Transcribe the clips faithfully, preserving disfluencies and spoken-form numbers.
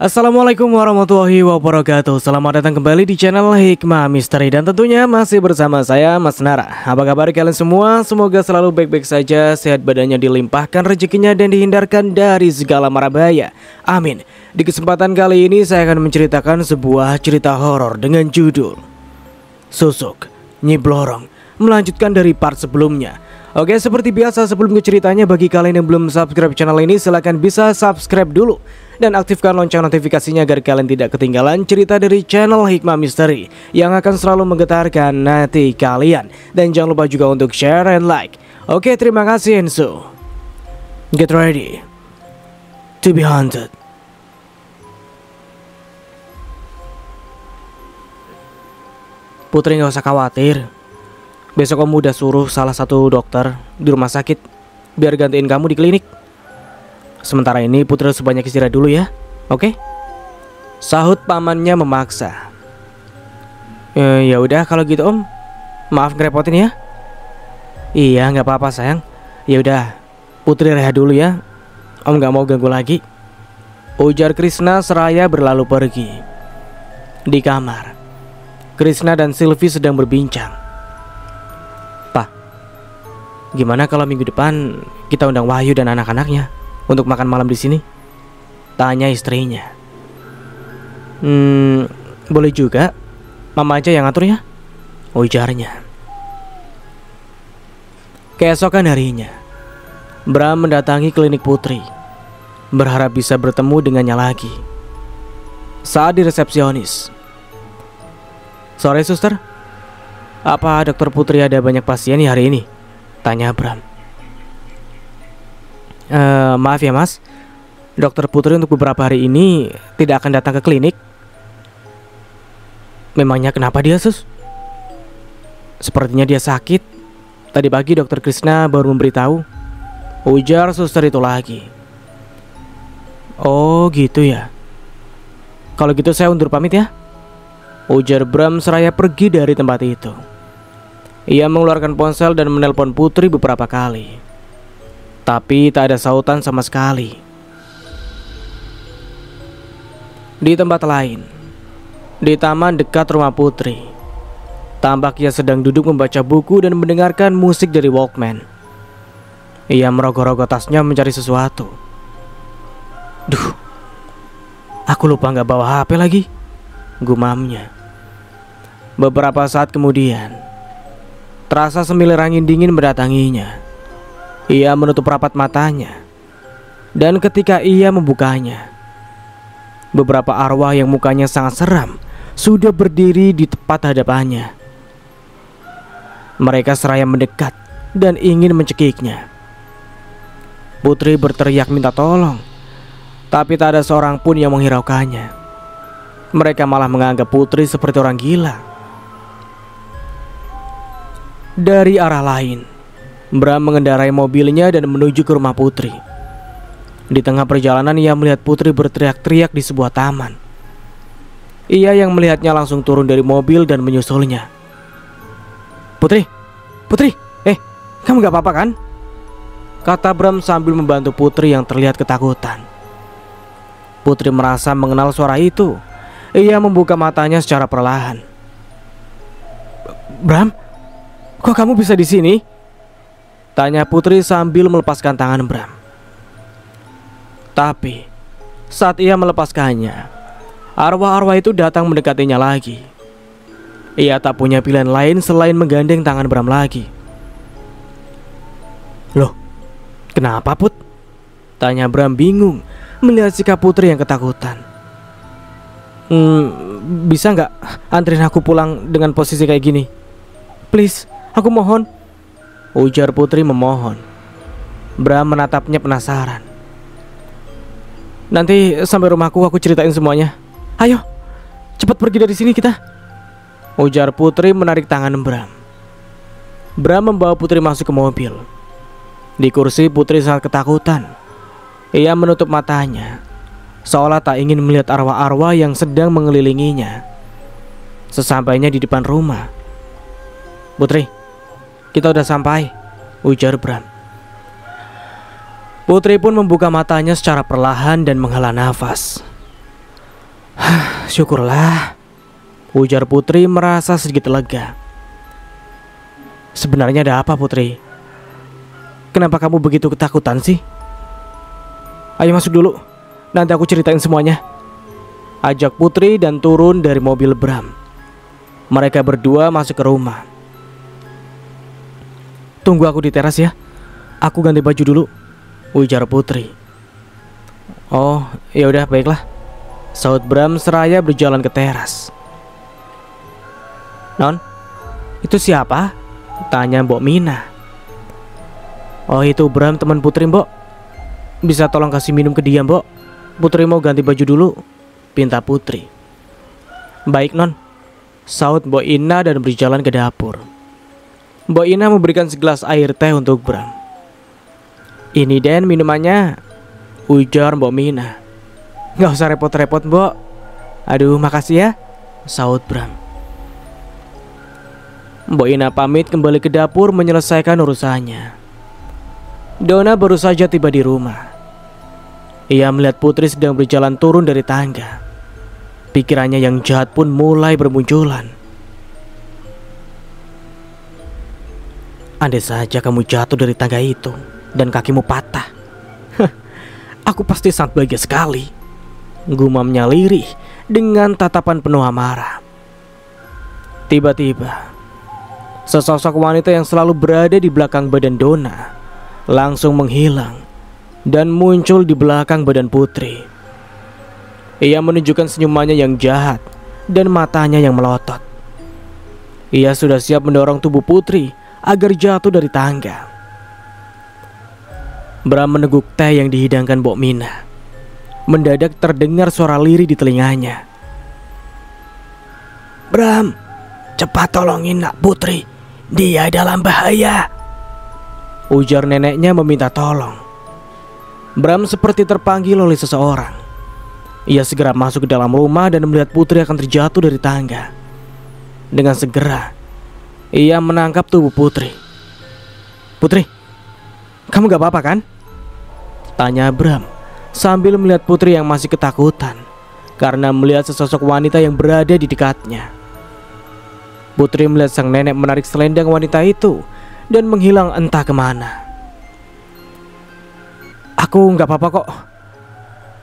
Assalamualaikum warahmatullahi wabarakatuh. Selamat datang kembali di channel Hikmah Misteri, dan tentunya masih bersama saya Mas Nara. Apa kabar kalian semua? Semoga selalu baik-baik saja, sehat badannya, dilimpahkan rezekinya, dan dihindarkan dari segala mara bahaya. Amin. Di kesempatan kali ini saya akan menceritakan sebuah cerita horor dengan judul Susuk Nyi Blorong, melanjutkan dari part sebelumnya. Oke, seperti biasa sebelum ke ceritanya, bagi kalian yang belum subscribe channel ini silahkan bisa subscribe dulu dan aktifkan lonceng notifikasinya agar kalian tidak ketinggalan cerita dari channel Hikmah Misteri yang akan selalu menggetarkan hati kalian. Dan jangan lupa juga untuk share and like. Oke, terima kasih. And so, get ready to be haunted. Putri, gak usah khawatir. Besok kamu udah suruh salah satu dokter di rumah sakit biar gantiin kamu di klinik. Sementara ini Putri sebanyak istirahat dulu ya, oke? Okay? Sahut pamannya memaksa. E, ya udah kalau gitu Om, maaf ngerepotin ya. Iya nggak apa-apa sayang. Ya udah, Putri rehat dulu ya. Om nggak mau ganggu lagi. Ujar Krisna seraya berlalu pergi. Di kamar, Krisna dan Sylvie sedang berbincang. Gimana kalau minggu depan kita undang Wahyu dan anak-anaknya untuk makan malam di sini? Tanya istrinya. Hmm, boleh juga. Mama aja yang ngatur ya, ujarnya. Keesokan harinya, Bram mendatangi klinik Putri, berharap bisa bertemu dengannya lagi. Saat di resepsionis. Sore suster, apa dokter Putri ada banyak pasien ya hari ini? Tanya Bram. e, Maaf ya mas, dokter Putri untuk beberapa hari ini tidak akan datang ke klinik. Memangnya kenapa dia sus? Sepertinya dia sakit. Tadi pagi dokter Krisna baru memberitahu, ujar suster itu lagi. Oh gitu ya. Kalau gitu saya undur pamit ya, ujar Bram seraya pergi dari tempat itu. Ia mengeluarkan ponsel dan menelpon Putri beberapa kali, tapi tak ada sautan sama sekali. Di tempat lain, di taman dekat rumah Putri, tampaknya sedang duduk membaca buku dan mendengarkan musik dari Walkman. Ia merogoh-rogoh tasnya mencari sesuatu. Duh, aku lupa nggak bawa H P lagi, gumamnya. Beberapa saat kemudian, terasa semilir angin dingin mendatanginya. Ia menutup rapat matanya, dan ketika ia membukanya, beberapa arwah yang mukanya sangat seram sudah berdiri di tepat hadapannya. Mereka seraya mendekat dan ingin mencekiknya. Putri berteriak minta tolong, tapi tak ada seorang pun yang menghiraukannya. Mereka malah menganggap Putri seperti orang gila. Dari arah lain, Bram mengendarai mobilnya dan menuju ke rumah Putri. Di tengah perjalanan ia melihat Putri berteriak-teriak di sebuah taman. Ia yang melihatnya langsung turun dari mobil dan menyusulnya. Putri, Putri, eh kamu gak apa-apa kan? Kata Bram sambil membantu Putri yang terlihat ketakutan. Putri merasa mengenal suara itu. Ia membuka matanya secara perlahan. Bram, kok kamu bisa di sini? Tanya Putri sambil melepaskan tangan Bram. Tapi saat ia melepaskannya, arwah-arwah itu datang mendekatinya lagi. Ia tak punya pilihan lain selain menggandeng tangan Bram lagi. Loh, kenapa Put? Tanya Bram bingung melihat sikap Putri yang ketakutan. Hmm, bisa nggak anterin aku pulang dengan posisi kayak gini? Please. Aku mohon, ujar Putri memohon. Bram menatapnya penasaran. Nanti sampai rumahku aku ceritain semuanya. Ayo, cepat pergi dari sini kita, ujar Putri menarik tangan Bram. Bram membawa Putri masuk ke mobil. Di kursi Putri sangat ketakutan. Ia menutup matanya, seolah tak ingin melihat arwah-arwah yang sedang mengelilinginya. Sesampainya di depan rumah, Putri, kita udah sampai, ujar Bram. Putri pun membuka matanya secara perlahan dan menghela nafas. Syukurlah, ujar Putri merasa sedikit lega. Sebenarnya ada apa, Putri? Kenapa kamu begitu ketakutan sih? Ayo masuk dulu, nanti aku ceritain semuanya. Ajak Putri dan turun dari mobil Bram. Mereka berdua masuk ke rumah. Tunggu aku di teras ya, aku ganti baju dulu, ujar Putri. Oh, ya udah baiklah, saut Bram seraya berjalan ke teras. Non, itu siapa? Tanya Mbok Mina. Oh, itu Bram, teman Putri, Mbok. Bisa tolong kasih minum ke dia, Mbok? Putri mau ganti baju dulu, pinta Putri. Baik, Non, saut Mbok Ina dan berjalan ke dapur. Mbok Ina memberikan segelas air teh untuk Bram. Ini Den minumannya, ujar Mbok Mina. Gak usah repot-repot, Mbok. Aduh, makasih ya, saut Bram. Mbok Ina pamit kembali ke dapur menyelesaikan urusannya. Dona baru saja tiba di rumah. Ia melihat Putri sedang berjalan turun dari tangga. Pikirannya yang jahat pun mulai bermunculan. Andai saja kamu jatuh dari tangga itu dan kakimu patah, aku pasti sangat bahagia sekali, gumamnya lirih dengan tatapan penuh amarah. Tiba-tiba sesosok wanita yang selalu berada di belakang badan Dona langsung menghilang dan muncul di belakang badan Putri. Ia menunjukkan senyumannya yang jahat dan matanya yang melotot. Ia sudah siap mendorong tubuh Putri agar jatuh dari tangga. Bram meneguk teh yang dihidangkan Mbok Mina. Mendadak terdengar suara lirih di telinganya. Bram, cepat tolongin nak Putri, dia dalam bahaya, ujar neneknya meminta tolong. Bram seperti terpanggil oleh seseorang. Ia segera masuk ke dalam rumah dan melihat Putri akan terjatuh dari tangga. Dengan segera, ia menangkap tubuh Putri. Putri, kamu gak apa-apa kan? Tanya Bram sambil melihat Putri yang masih ketakutan karena melihat sesosok wanita yang berada di dekatnya. Putri melihat sang nenek menarik selendang wanita itu dan menghilang entah kemana. Aku nggak apa-apa kok.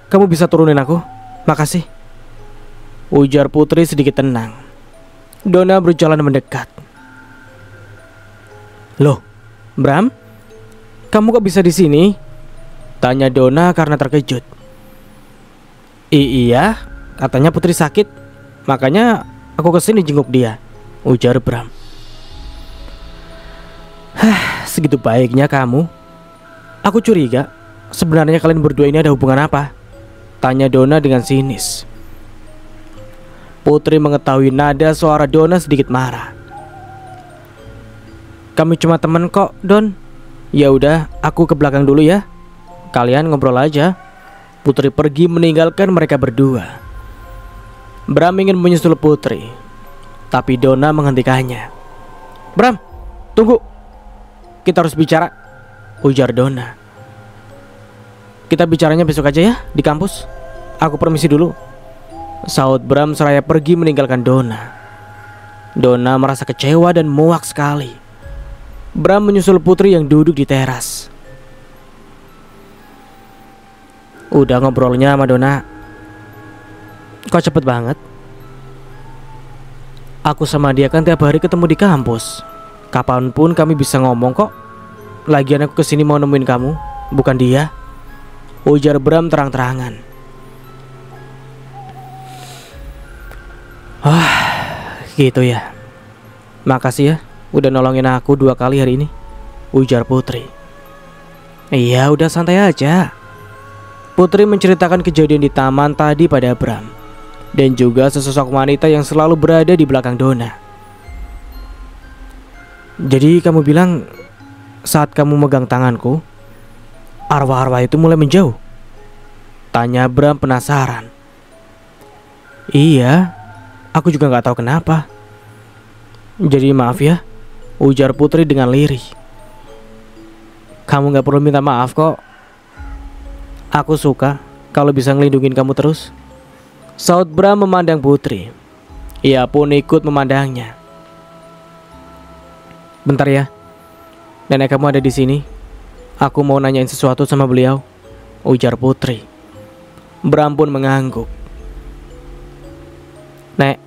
Kamu bisa turunin aku? Makasih, ujar Putri sedikit tenang. Dona berjalan mendekat. Loh, Bram, kamu kok bisa di sini? Tanya Dona karena terkejut. Iya, katanya Putri sakit, makanya aku kesini jenguk dia, ujar Bram. Hah, segitu baiknya kamu. Aku curiga, sebenarnya kalian berdua ini ada hubungan apa? Tanya Dona dengan sinis. Putri mengetahui nada suara Dona sedikit marah. Kami cuma teman kok, Don. Ya udah, aku ke belakang dulu ya. Kalian ngobrol aja. Putri pergi meninggalkan mereka berdua. Bram ingin menyusul Putri, tapi Dona menghentikannya. Bram, tunggu. Kita harus bicara, ujar Dona. Kita bicaranya besok aja ya, di kampus. Aku permisi dulu, saut Bram seraya pergi meninggalkan Dona. Dona merasa kecewa dan muak sekali. Bram menyusul Putri yang duduk di teras. Udah ngobrolnya sama Dona? Kok cepet banget? Aku sama dia kan tiap hari ketemu di kampus. Kapanpun kami bisa ngomong kok. Lagian aku kesini mau nemuin kamu, bukan dia, ujar Bram terang-terangan. Wah, gitu ya. Makasih ya, udah nolongin aku dua kali hari ini, ujar Putri. Iya, udah santai aja. Putri menceritakan kejadian di taman tadi pada Bram, dan juga sesosok wanita yang selalu berada di belakang Dona. Jadi kamu bilang saat kamu megang tanganku, arwah-arwah itu mulai menjauh? Tanya Bram penasaran. Iya, aku juga nggak tahu kenapa. Jadi maaf ya, ujar Putri dengan lirih. Kamu nggak perlu minta maaf kok. Aku suka kalau bisa ngelindungin kamu terus, Saud Bram memandang Putri. Ia pun ikut memandangnya. Bentar ya, nenek kamu ada di sini. Aku mau nanyain sesuatu sama beliau, ujar Putri. Bram pun mengangguk. Nek,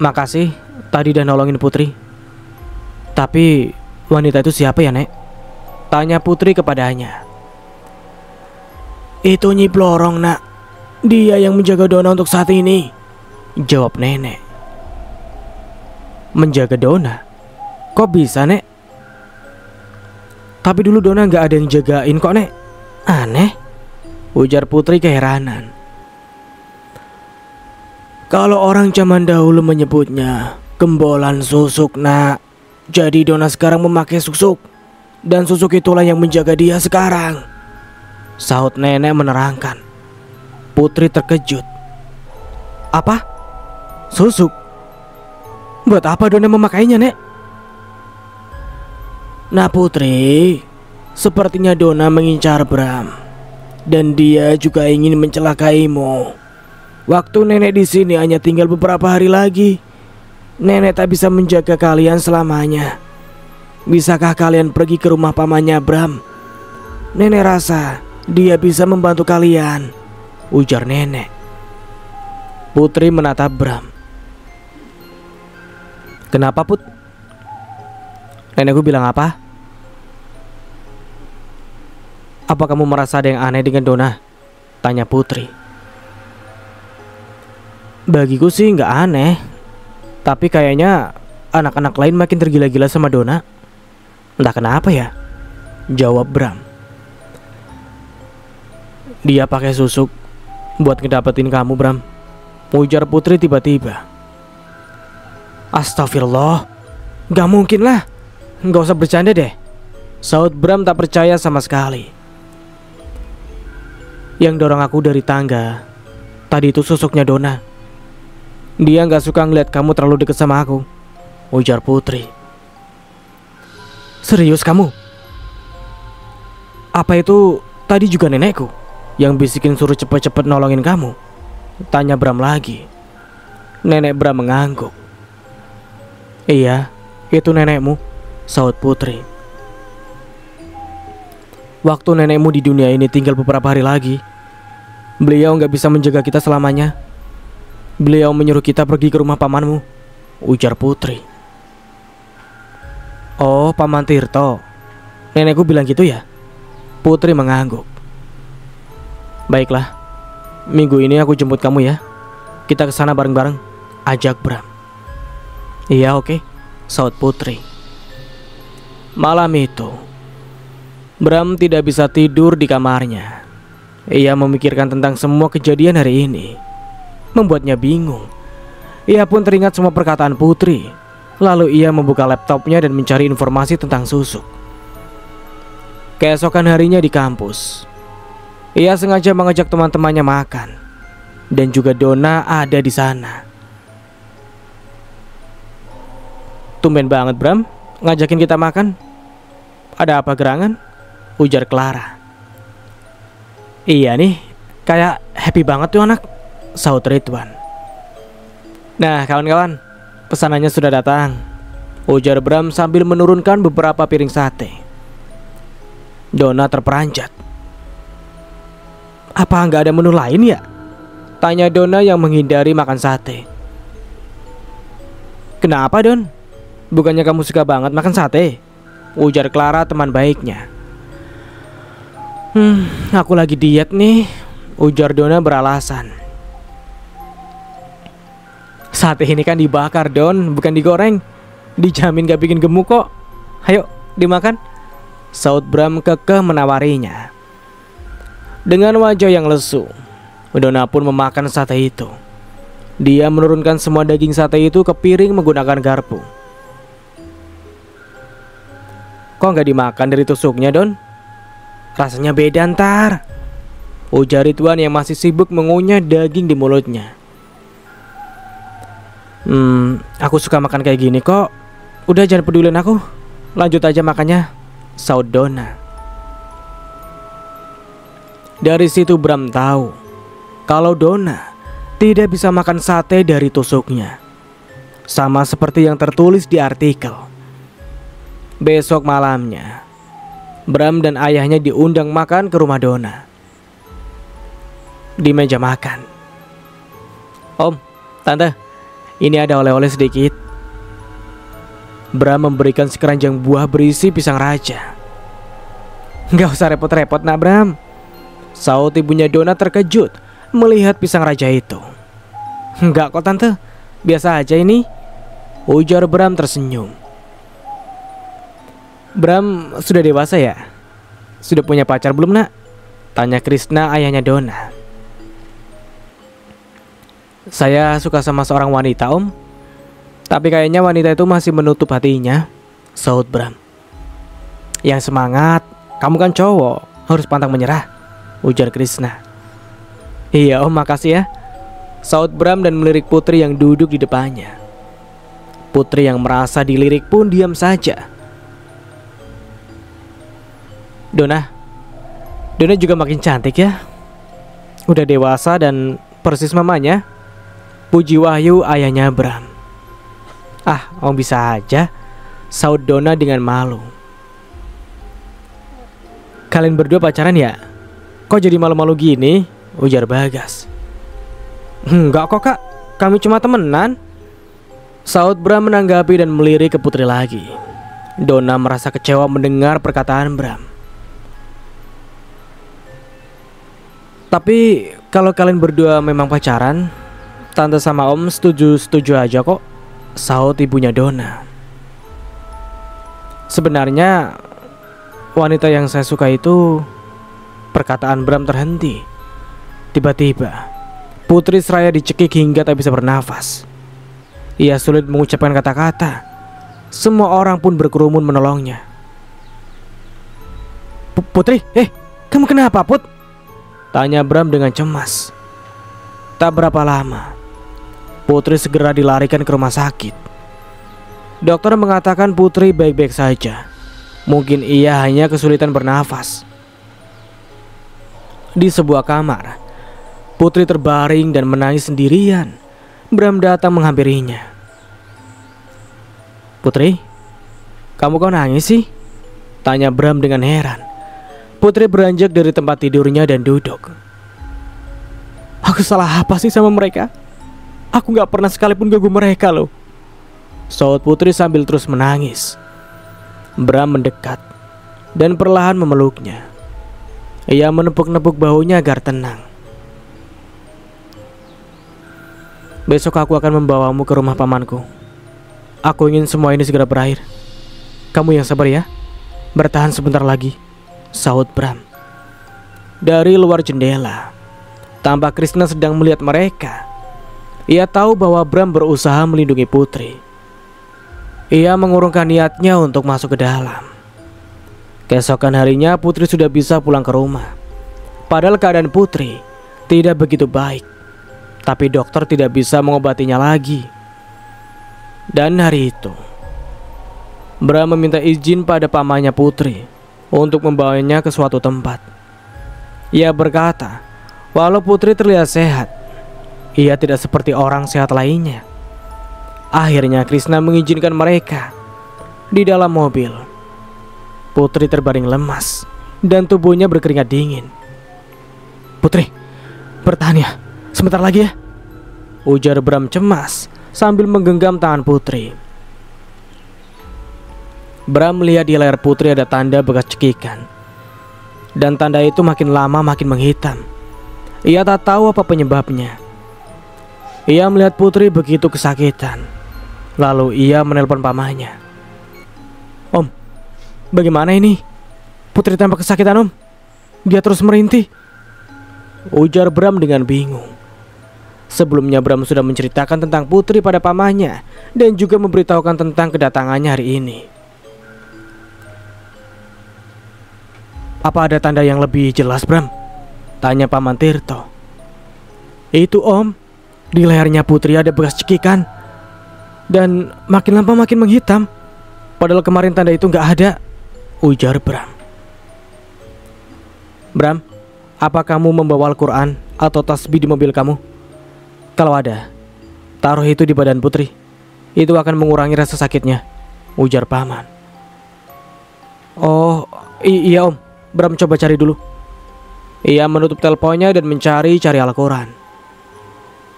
makasih tadi udah nolongin Putri. Tapi wanita itu siapa ya, Nek? Tanya Putri kepadanya. Itu Nyi Blorong, Nak. Dia yang menjaga Dona untuk saat ini, jawab nenek. Menjaga Dona? Kok bisa, Nek? Tapi dulu Dona nggak ada yang jagain kok, Nek. Aneh, ujar Putri keheranan. Kalau orang zaman dahulu menyebutnya gembolan susuk, Nak. Jadi Dona sekarang memakai susuk, dan susuk itulah yang menjaga dia sekarang, sahut nenek menerangkan. Putri terkejut. Apa? Susuk? Buat apa Dona memakainya, Nek? Nah Putri, sepertinya Dona mengincar Bram, dan dia juga ingin mencelakaimu. Waktu nenek di sini hanya tinggal beberapa hari lagi. Nenek tak bisa menjaga kalian selamanya. Bisakah kalian pergi ke rumah pamannya Bram? Nenek rasa dia bisa membantu kalian, ujar nenek. Putri menatap Bram. Kenapa, Put? Nenekku bilang apa? Apa kamu merasa ada yang aneh dengan Dona? Tanya Putri. Bagiku sih nggak aneh. Tapi kayaknya anak-anak lain makin tergila-gila sama Dona. Entah kenapa ya, jawab Bram. Dia pakai susuk buat ngedapetin kamu, Bram, ujar Putri tiba-tiba. Astagfirullah, nggak mungkin lah. Nggak usah bercanda deh, sahut Bram tak percaya sama sekali. Yang dorong aku dari tangga tadi itu susuknya Dona. Dia nggak suka ngeliat kamu terlalu deket sama aku, ujar Putri. Serius kamu? Apa itu tadi juga nenekku yang bisikin suruh cepet-cepet nolongin kamu? Tanya Bram lagi. Nenek Bram mengangguk. Iya, itu nenekmu, sahut Putri. Waktu nenekmu di dunia ini tinggal beberapa hari lagi. Beliau nggak bisa menjaga kita selamanya. Beliau menyuruh kita pergi ke rumah pamanmu, ujar Putri. Oh, Paman Tirto. Nenekku bilang gitu ya? Putri mengangguk. Baiklah, minggu ini aku jemput kamu ya. Kita ke sana bareng-bareng, ajak Bram. Iya oke, sahut Putri. Malam itu Bram tidak bisa tidur di kamarnya. Ia memikirkan tentang semua kejadian hari ini, membuatnya bingung. Ia pun teringat semua perkataan Putri. Lalu ia membuka laptopnya dan mencari informasi tentang susuk. Keesokan harinya di kampus, ia sengaja mengajak teman-temannya makan, dan juga Dona ada di sana. Tumben banget Bram ngajakin kita makan. Ada apa gerangan? Ujar Clara. Iya nih, kayak happy banget tuh anak, sahut Ridwan. Nah kawan-kawan, pesanannya sudah datang, ujar Bram sambil menurunkan beberapa piring sate. Dona terperanjat. Apa nggak ada menu lain ya? Tanya Dona yang menghindari makan sate. Kenapa Don? Bukannya kamu suka banget makan sate? Ujar Clara teman baiknya. Hmm, aku lagi diet nih, ujar Dona beralasan. Sate ini kan dibakar Don, bukan digoreng. Dijamin gak bikin gemuk kok. Ayo dimakan, sahut Bram kekeh menawarinya. Dengan wajah yang lesu, Dona pun memakan sate itu. Dia menurunkan semua daging sate itu ke piring menggunakan garpu. Kok gak dimakan dari tusuknya Don? Rasanya beda ntar, ujar Ridwan yang masih sibuk mengunyah daging di mulutnya. Hmm, aku suka makan kayak gini kok. Udah jangan pedulin aku, lanjut aja makannya, sahut Dona. Dari situ Bram tahu kalau Dona tidak bisa makan sate dari tusuknya. Sama seperti yang tertulis di artikel. Besok malamnya, Bram dan ayahnya diundang makan ke rumah Dona. Di meja makan, "Om, Tante, ini ada oleh-oleh sedikit." Bram memberikan sekeranjang buah berisi pisang raja. "Gak usah repot-repot nak, Bram," saut ibunya Dona terkejut melihat pisang raja itu. "Enggak kok Tante, biasa aja ini," ujar Bram tersenyum. "Bram sudah dewasa ya? Sudah punya pacar belum nak?" tanya Krisna ayahnya Dona. "Saya suka sama seorang wanita om, tapi kayaknya wanita itu masih menutup hatinya," saut Bram. "Yang semangat, kamu kan cowok, harus pantang menyerah," ujar Krisna. "Iya om, makasih ya," saut Bram dan melirik Putri yang duduk di depannya. Putri yang merasa dilirik pun diam saja. Dona Dona juga makin cantik ya. Udah dewasa dan persis mamanya," puji Wahyu ayahnya Bram. "Ah, om bisa aja," saut Dona dengan malu. "Kalian berdua pacaran ya? Kok jadi malu-malu gini?" ujar Bagas. "Enggak kok kak, kami cuma temenan," saut Bram menanggapi dan melirik ke Putri lagi. Dona merasa kecewa mendengar perkataan Bram. "Tapi kalau kalian berdua memang pacaran, Tante sama Om setuju-setuju aja kok," saut ibunya Dona. "Sebenarnya wanita yang saya suka itu..." Perkataan Bram terhenti. Tiba-tiba, Putri seraya dicekik hingga tak bisa bernafas. Ia sulit mengucapkan kata-kata. Semua orang pun berkerumun menolongnya. "Putri, eh, kamu kenapa Put?" tanya Bram dengan cemas. Tak berapa lama, Putri segera dilarikan ke rumah sakit. Dokter mengatakan Putri baik-baik saja. Mungkin ia hanya kesulitan bernafas. Di sebuah kamar, Putri terbaring dan menangis sendirian. Bram datang menghampirinya. "Putri, kamu kok nangis sih?" tanya Bram dengan heran. Putri beranjak dari tempat tidurnya dan duduk. "Aku salah apa sih sama mereka? Aku gak pernah sekalipun ganggu mereka loh," saut Putri sambil terus menangis. Bram mendekat dan perlahan memeluknya. Ia menepuk-nepuk bahunya agar tenang. "Besok aku akan membawamu ke rumah pamanku. Aku ingin semua ini segera berakhir. Kamu yang sabar ya. Bertahan sebentar lagi," saut Bram. Dari luar jendela, tampak Krisna sedang melihat mereka. Ia tahu bahwa Bram berusaha melindungi Putri. Ia mengurungkan niatnya untuk masuk ke dalam. Keesokan harinya Putri sudah bisa pulang ke rumah. Padahal keadaan Putri tidak begitu baik. Tapi dokter tidak bisa mengobatinya lagi. Dan hari itu, Bram meminta izin pada pamannya Putri untuk membawanya ke suatu tempat. Ia berkata, walau Putri terlihat sehat, ia tidak seperti orang sehat lainnya. Akhirnya Krisna mengizinkan mereka. Di dalam mobil, Putri terbaring lemas dan tubuhnya berkeringat dingin. "Putri, bertahan ya. Sebentar lagi ya," ujar Bram cemas sambil menggenggam tangan Putri. Bram melihat di layar Putri ada tanda bekas cekikan. Dan tanda itu makin lama makin menghitam. Ia tak tahu apa penyebabnya. Ia melihat Putri begitu kesakitan. Lalu ia menelpon pamannya. "Om, bagaimana ini? Putri tampak kesakitan om. Dia terus merintih," ujar Bram dengan bingung. Sebelumnya Bram sudah menceritakan tentang Putri pada pamannya dan juga memberitahukan tentang kedatangannya hari ini. "Apa ada tanda yang lebih jelas Bram?" tanya Paman Tirto. "Itu om, di lehernya Putri ada bekas cekikan. Dan makin lama makin menghitam. Padahal kemarin tanda itu nggak ada," ujar Bram. "Bram, apa kamu membawa Al-Quran atau tasbih di mobil kamu? Kalau ada, taruh itu di badan Putri. Itu akan mengurangi rasa sakitnya, ujar Paman. Oh, iya Om. Bram coba cari dulu. Ia menutup teleponnya dan mencari-cari Al-Quran.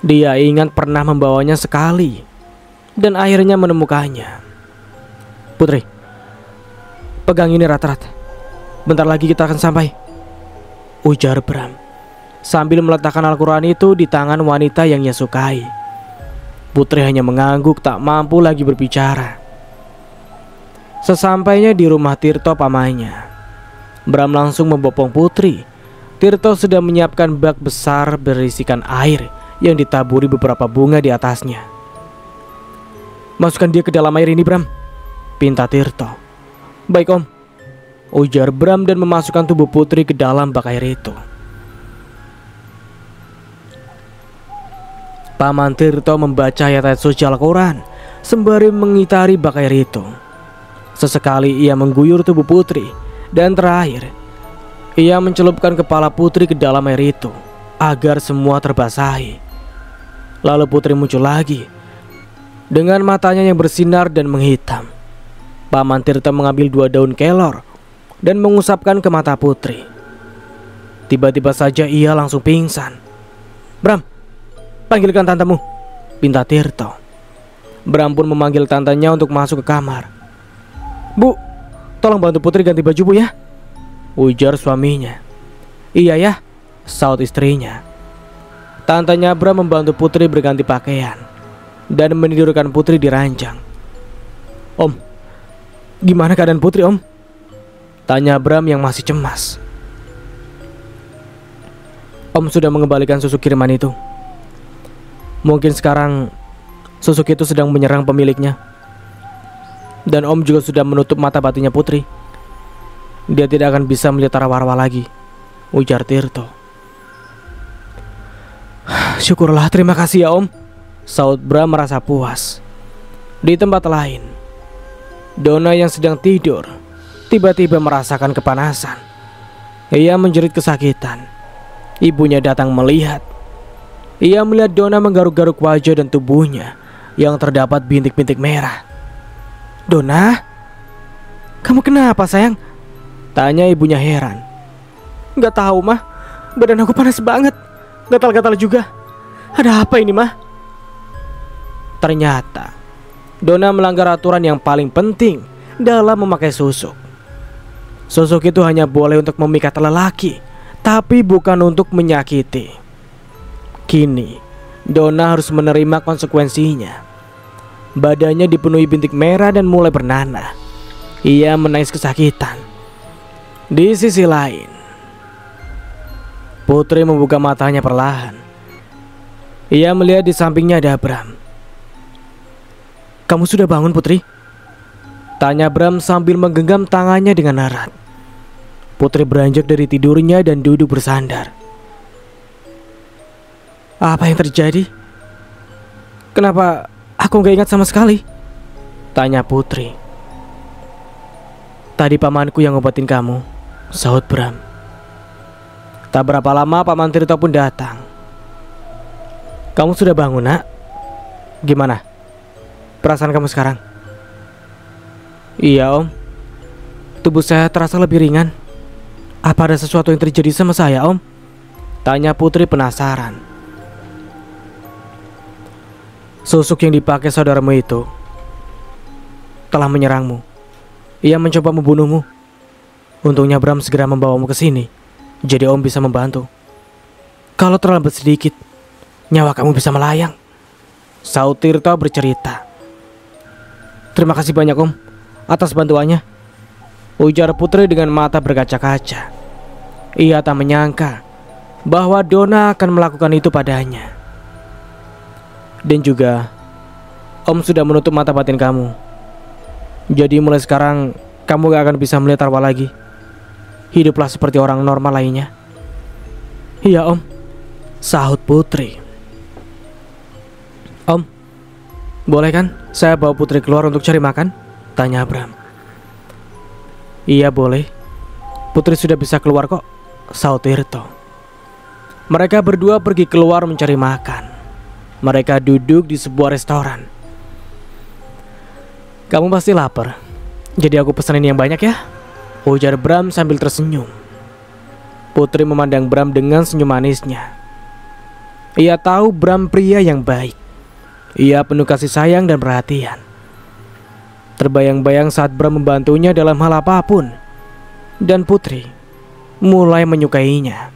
Dia ingat pernah membawanya sekali dan akhirnya menemukannya. Putri, pegang ini rat-rat. Bentar lagi kita akan sampai, ujar Bram sambil meletakkan Al-Quran itu di tangan wanita yang ia sukai. Putri hanya mengangguk, tak mampu lagi berbicara. Sesampainya di rumah Tirto pamannya, Bram langsung membopong Putri. Tirto sedang menyiapkan bak besar berisikan air yang ditaburi beberapa bunga di atasnya. Masukkan dia ke dalam air ini, Bram, pinta Tirto. Baik Om, ujar Bram dan memasukkan tubuh Putri ke dalam bak air itu. Paman Tirto membaca ayat-ayat suci Al-Quran sembari mengitari bak air itu. Sesekali ia mengguyur tubuh Putri, dan terakhir ia mencelupkan kepala Putri ke dalam air itu agar semua terbasahi. Lalu Putri muncul lagi dengan matanya yang bersinar dan menghitam. Paman Tirto mengambil dua daun kelor dan mengusapkan ke mata Putri. Tiba-tiba saja ia langsung pingsan. Bram, panggilkan tantamu, pinta Tirto. Bram pun memanggil tantanya untuk masuk ke kamar. Bu, tolong bantu Putri ganti baju Bu ya, ujar suaminya. Iya ya, saut istrinya. Tantanya Bram membantu Putri berganti pakaian dan menidurkan Putri di ranjang. Om, gimana keadaan Putri Om? Tanya Bram yang masih cemas. Om sudah mengembalikan susuk kiriman itu. Mungkin sekarang susuk itu sedang menyerang pemiliknya. Dan Om juga sudah menutup mata batinnya Putri. Dia tidak akan bisa melihat rawa-rawa lagi, ujar Tirto. Syukurlah, terima kasih ya Om, saut Bram merasa puas. Di tempat lain, Dona yang sedang tidur tiba-tiba merasakan kepanasan. Ia menjerit kesakitan. Ibunya datang melihat. Ia melihat Dona menggaruk-garuk wajah dan tubuhnya yang terdapat bintik-bintik merah. Dona, kamu kenapa sayang? Tanya ibunya heran. Gak tahu mah, badan aku panas banget, gatal-gatal juga. Ada apa ini mah? Ternyata Dona melanggar aturan yang paling penting dalam memakai susuk. Susuk itu hanya boleh untuk memikat lelaki, tapi bukan untuk menyakiti. Kini, Dona harus menerima konsekuensinya. Badannya dipenuhi bintik merah dan mulai bernanah. Ia menangis kesakitan. Di sisi lain, Putri membuka matanya perlahan. Ia melihat di sampingnya ada Bram. Kamu sudah bangun Putri? Tanya Bram sambil menggenggam tangannya dengan erat. Putri beranjak dari tidurnya dan duduk bersandar. Apa yang terjadi? Kenapa aku gak ingat sama sekali? Tanya Putri. Tadi pamanku yang ngobatin kamu, sahut Bram. Tak berapa lama Paman Tirto pun datang. Kamu sudah bangun nak? Gimana perasaan kamu sekarang? Iya Om, tubuh saya terasa lebih ringan. Apa ada sesuatu yang terjadi sama saya Om? Tanya Putri penasaran. Susuk yang dipakai saudaramu itu telah menyerangmu. Ia mencoba membunuhmu. Untungnya Bram segera membawamu ke sini, jadi Om bisa membantu. Kalau terlambat sedikit, nyawa kamu bisa melayang, saut Tirto bercerita. Terima kasih banyak Om atas bantuannya, ujar Putri dengan mata berkaca-kaca. Ia tak menyangka bahwa Dona akan melakukan itu padanya. Dan juga Om sudah menutup mata batin kamu. Jadi mulai sekarang kamu gak akan bisa melihat rawa lagi. Hiduplah seperti orang normal lainnya. Iya Om, sahut Putri. Om, boleh kan saya bawa Putri keluar untuk cari makan? Tanya Bram. Iya boleh, Putri sudah bisa keluar kok, sahut Tirto. Mereka berdua pergi keluar mencari makan. Mereka duduk di sebuah restoran. Kamu pasti lapar, jadi aku pesenin yang banyak ya, ujar Bram sambil tersenyum. Putri memandang Bram dengan senyum manisnya. Ia tahu Bram pria yang baik. Ia penuh kasih sayang dan perhatian. Terbayang-bayang saat Bram membantunya dalam hal apapun. Dan Putri mulai menyukainya.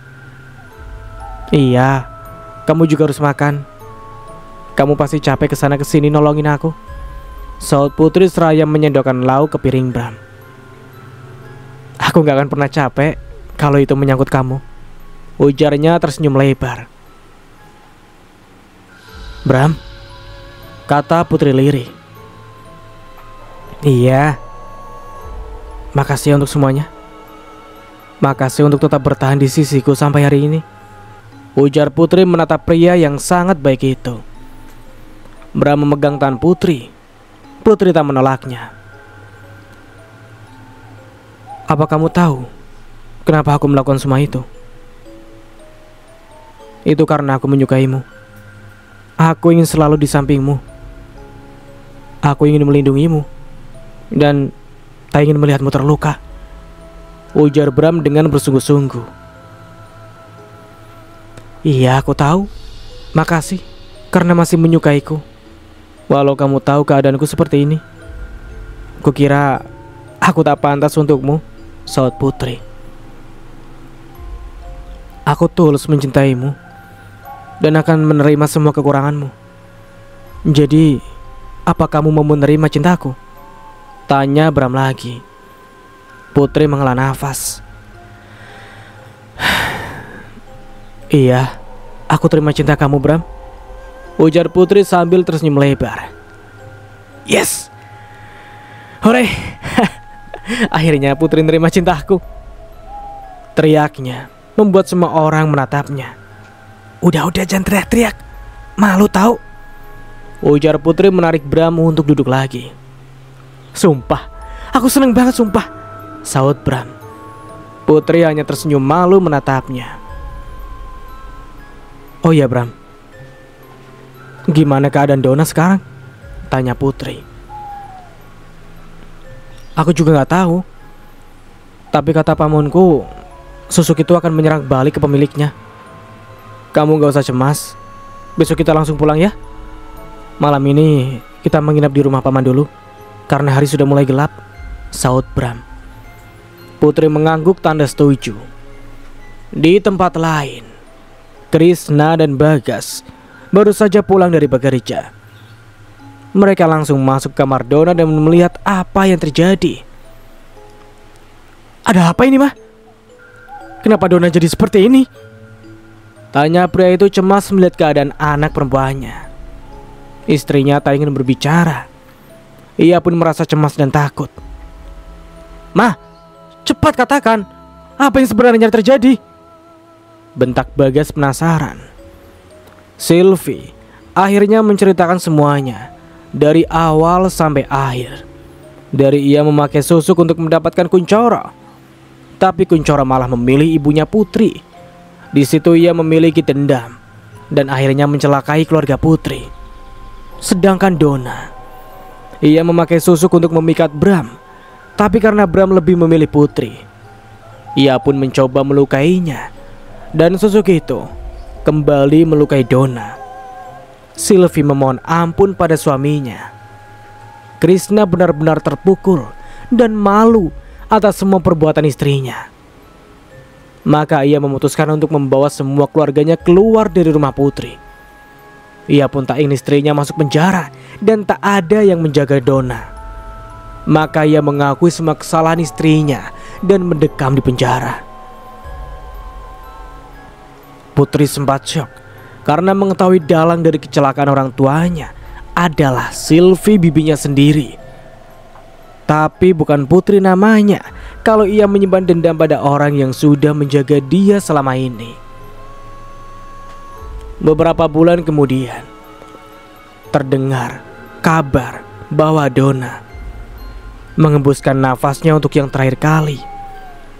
Iya, kamu juga harus makan. Kamu pasti capek kesana kesini nolongin aku, saut Putri seraya menyendokkan lauk ke piring Bram. Aku gak akan pernah capek kalau itu menyangkut kamu, ujarnya tersenyum lebar. Bram, kata Putri lirih. Iya, makasih untuk semuanya. Makasih untuk tetap bertahan di sisiku sampai hari ini, ujar Putri menatap pria yang sangat baik itu. Bram memegang tangan Putri. Putri tak menolaknya. Apa kamu tahu kenapa aku melakukan semua itu? Itu karena aku menyukaimu. Aku ingin selalu di sampingmu. Aku ingin melindungimu dan tak ingin melihatmu terluka, ujar Bram dengan bersungguh-sungguh. Iya, aku tahu. Makasih karena masih menyukaiku. Walau kamu tahu keadaanku seperti ini. Kukira aku tak pantas untukmu, saut Putri. Aku tulus mencintaimu dan akan menerima semua kekuranganmu. Jadi, apa kamu mau menerima cintaku? Tanya Bram lagi. Putri menghela nafas. Iya, aku terima cinta kamu, Bram, ujar Putri sambil tersenyum lebar. Yes, hore, akhirnya Putri nerima cintaku, teriaknya membuat semua orang menatapnya. Udah-udah jangan teriak-teriak, malu tahu, ujar Putri menarik Bram untuk duduk lagi. Sumpah, aku seneng banget sumpah, saut Bram. Putri hanya tersenyum malu menatapnya. Oh ya Bram, gimana keadaan Dona sekarang? Tanya Putri. Aku juga nggak tahu, tapi kata pamanku, susuk itu akan menyerang balik ke pemiliknya. Kamu gak usah cemas, besok kita langsung pulang ya. Malam ini kita menginap di rumah paman dulu, karena hari sudah mulai gelap, saut Bram. Putri mengangguk tanda setuju. Di tempat lain, Krisna dan Bagas baru saja pulang dari bekerja. Mereka langsung masuk kamar Dona dan melihat apa yang terjadi. Ada apa ini mah? Kenapa Dona jadi seperti ini? Tanya pria itu cemas melihat keadaan anak perempuannya. Istrinya tak ingin berbicara. Ia pun merasa cemas dan takut. Mah, cepat katakan, apa yang sebenarnya terjadi? Bentak Bagas penasaran. Sylvie akhirnya menceritakan semuanya, dari awal sampai akhir. Dari ia memakai susuk untuk mendapatkan kuncoro, tapi kuncoro malah memilih ibunya Putri. Di situ ia memiliki dendam dan akhirnya mencelakai keluarga Putri. Sedangkan Dona, ia memakai susuk untuk memikat Bram, tapi karena Bram lebih memilih Putri, ia pun mencoba melukainya, dan susuk itu kembali melukai Dona. Sylvie memohon ampun pada suaminya. Krisna benar-benar terpukul dan malu atas semua perbuatan istrinya. Maka ia memutuskan untuk membawa semua keluarganya keluar dari rumah Putri. Ia pun tak ingin istrinya masuk penjara dan tak ada yang menjaga Dona. Maka ia mengakui semua kesalahan istrinya dan mendekam di penjara. Putri sempat syok karena mengetahui dalang dari kecelakaan orang tuanya adalah Sylvie bibinya sendiri. Tapi bukan Putri namanya kalau ia menyimpan dendam pada orang yang sudah menjaga dia selama ini. Beberapa bulan kemudian, terdengar kabar bahwa Dona mengembuskan nafasnya untuk yang terakhir kali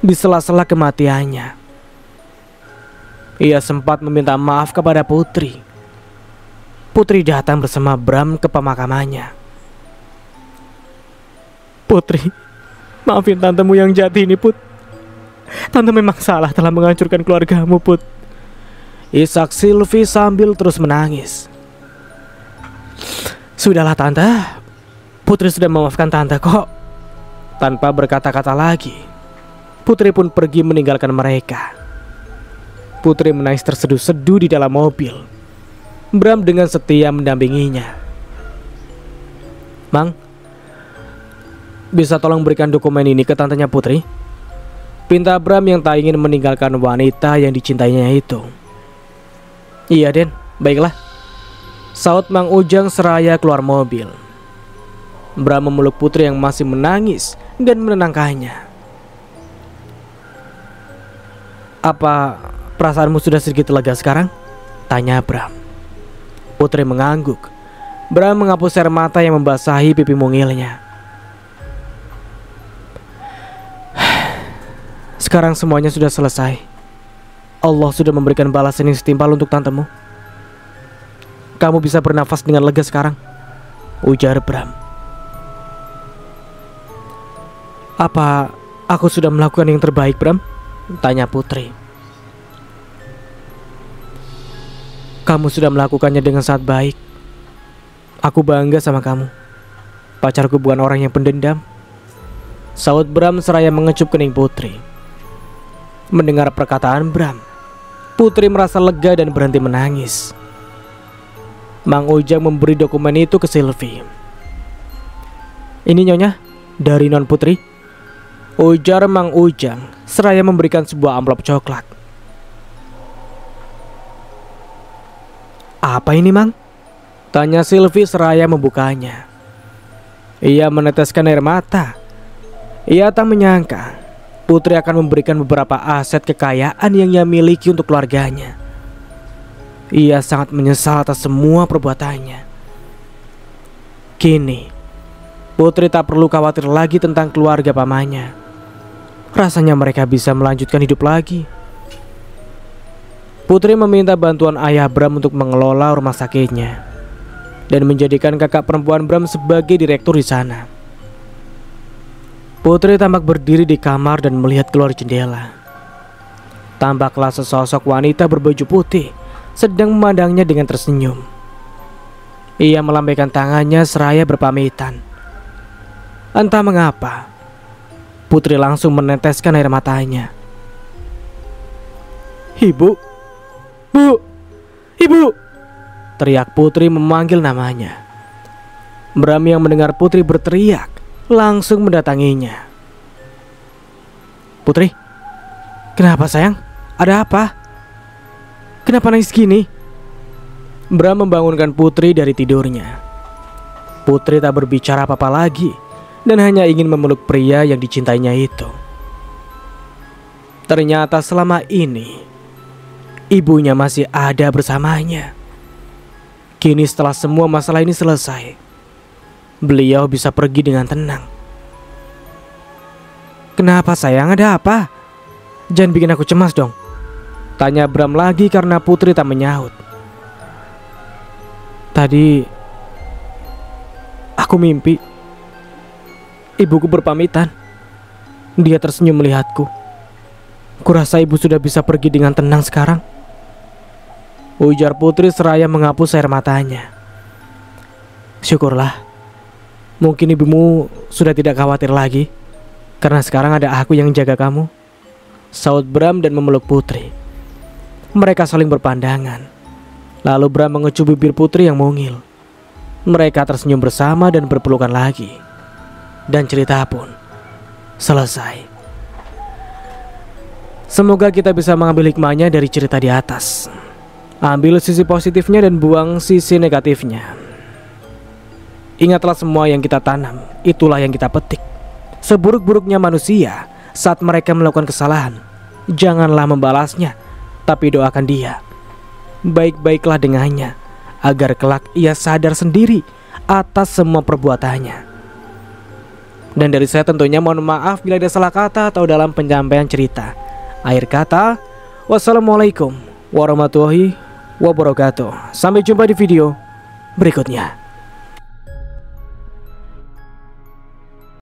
di sela-sela kematiannya. Ia sempat meminta maaf kepada Putri. Putri datang bersama Bram ke pemakamannya. Putri, maafin tantemu yang jati ini, Put. Tante memang salah telah menghancurkan keluargamu, Put. Isak Sylvie sambil terus menangis. Sudahlah, Tante. Putri sudah memaafkan Tante kok. Tanpa berkata-kata lagi, Putri pun pergi meninggalkan mereka. Putri menangis terseduh-seduh di dalam mobil. Bram dengan setia mendampinginya. Mang, bisa tolong berikan dokumen ini ke tantenya Putri? Pinta Bram yang tak ingin meninggalkan wanita yang dicintainya itu. Iya, Den, baiklah, saut Mang Ujang seraya keluar mobil. Bram memeluk Putri yang masih menangis dan menenangkannya. Apa perasaanmu sudah sedikit lega sekarang? Tanya Bram. Putri mengangguk. Bram menghapus air mata yang membasahi pipi mungilnya. Sekarang semuanya sudah selesai. Allah sudah memberikan balasan yang setimpal untuk tantemu. Kamu bisa bernafas dengan lega sekarang, ujar Bram. Apa aku sudah melakukan yang terbaik, Bram? Tanya Putri. Kamu sudah melakukannya dengan sangat baik. Aku bangga sama kamu. Pacarku bukan orang yang pendendam, saut Bram seraya mengecup kening Putri. Mendengar perkataan Bram, Putri merasa lega dan berhenti menangis. Mang Ujang memberi dokumen itu ke Sylvie. Ini Nyonya, dari Non Putri, ujar Mang Ujang seraya memberikan sebuah amplop coklat. Apa ini, Mang? Tanya Sylvie seraya membukanya. Ia meneteskan air mata. Ia tak menyangka Putri akan memberikan beberapa aset kekayaan yang ia miliki untuk keluarganya. Ia sangat menyesal atas semua perbuatannya. Kini, Putri tak perlu khawatir lagi tentang keluarga pamannya. Rasanya mereka bisa melanjutkan hidup lagi. Putri meminta bantuan ayah Bram untuk mengelola rumah sakitnya dan menjadikan kakak perempuan Bram sebagai direktur di sana. Putri tampak berdiri di kamar dan melihat keluar jendela. Tampaklah sesosok wanita berbaju putih sedang memandangnya dengan tersenyum. Ia melambaikan tangannya seraya berpamitan. Entah mengapa, Putri langsung meneteskan air matanya. Ibu, Bu, Ibu, teriak Putri memanggil namanya. Bram yang mendengar Putri berteriak langsung mendatanginya. Putri, kenapa sayang? Ada apa? Kenapa nangis gini? Bram membangunkan Putri dari tidurnya. Putri tak berbicara apa-apa lagi dan hanya ingin memeluk pria yang dicintainya itu. Ternyata selama ini ibunya masih ada bersamanya. Kini setelah semua masalah ini selesai, beliau bisa pergi dengan tenang. Kenapa sayang, ada apa? Jangan bikin aku cemas dong, tanya Bram lagi karena Putri tak menyahut. Tadi aku mimpi ibuku berpamitan. Dia tersenyum melihatku. Kurasa ibu sudah bisa pergi dengan tenang sekarang, ujar Putri seraya menghapus air matanya. Syukurlah, mungkin ibumu sudah tidak khawatir lagi karena sekarang ada aku yang jaga kamu, saut Bram dan memeluk Putri. Mereka saling berpandangan. Lalu Bram mengecup bibir Putri yang mungil. Mereka tersenyum bersama dan berpelukan lagi. Dan cerita pun selesai. Semoga kita bisa mengambil hikmahnya dari cerita di atas. Ambil sisi positifnya dan buang sisi negatifnya. Ingatlah, semua yang kita tanam, itulah yang kita petik. Seburuk-buruknya manusia saat mereka melakukan kesalahan, janganlah membalasnya, tapi doakan dia. Baik-baiklah dengannya, agar kelak ia sadar sendiri atas semua perbuatannya. Dan dari saya tentunya mohon maaf bila ada salah kata atau dalam penyampaian cerita. Akhir kata, wassalamualaikum warahmatullahi wabarakatuh. Sampai jumpa di video berikutnya.